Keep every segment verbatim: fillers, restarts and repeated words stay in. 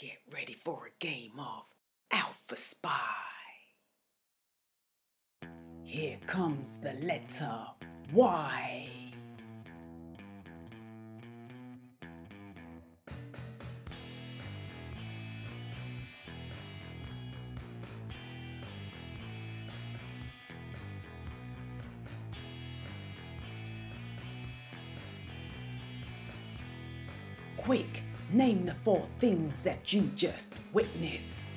Get ready for a game of Alpha Spy. Here comes the letter Y. Quick, name the four things that you just witnessed.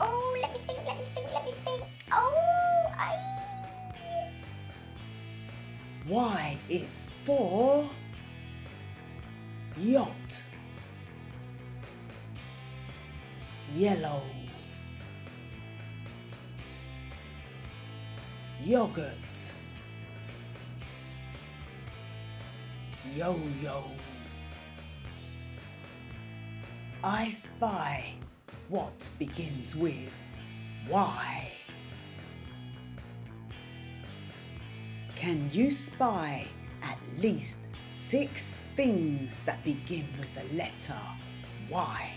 Oh, let me think, let me think, let me think. Oh, I... Y is for yacht, yellow, yogurt, yo-yo. I spy what begins with Y. Can you spy at least six things that begin with the letter Y?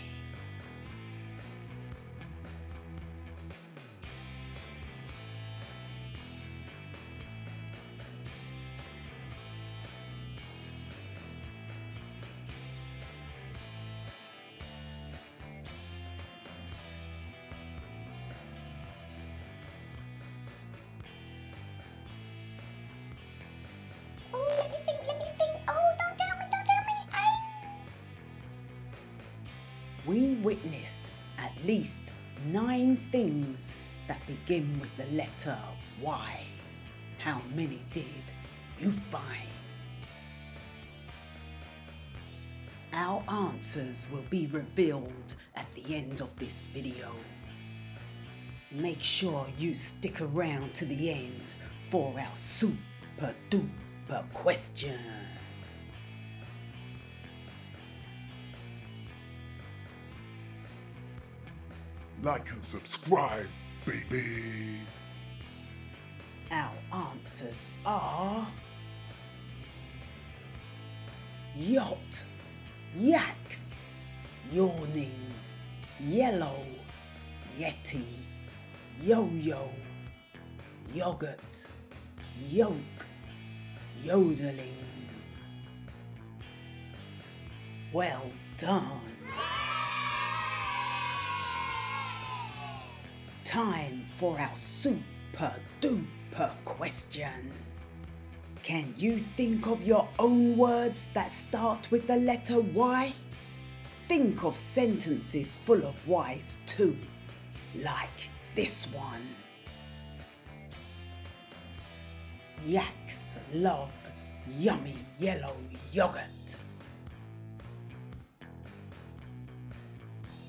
Let me think, let me think. Oh, don't tell me, don't tell me. I... We witnessed at least nine things that begin with the letter Y. How many did you find? Our answers will be revealed at the end of this video. Make sure you stick around to the end for our super duper question. Like and subscribe, baby. Our answers are yacht, yaks, yawning, yellow, yeti, yo-yo, yogurt, yolk, yodeling. Well done. Time for our super duper question. Can you think of your own words that start with the letter Y? Think of sentences full of Y's too, like this one. Yaks love yummy yellow yogurt.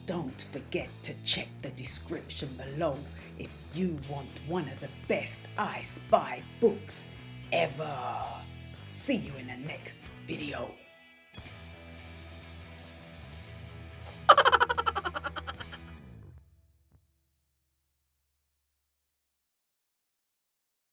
Don't forget to check the description below if you want one of the best I Spy books ever. See you in the next video.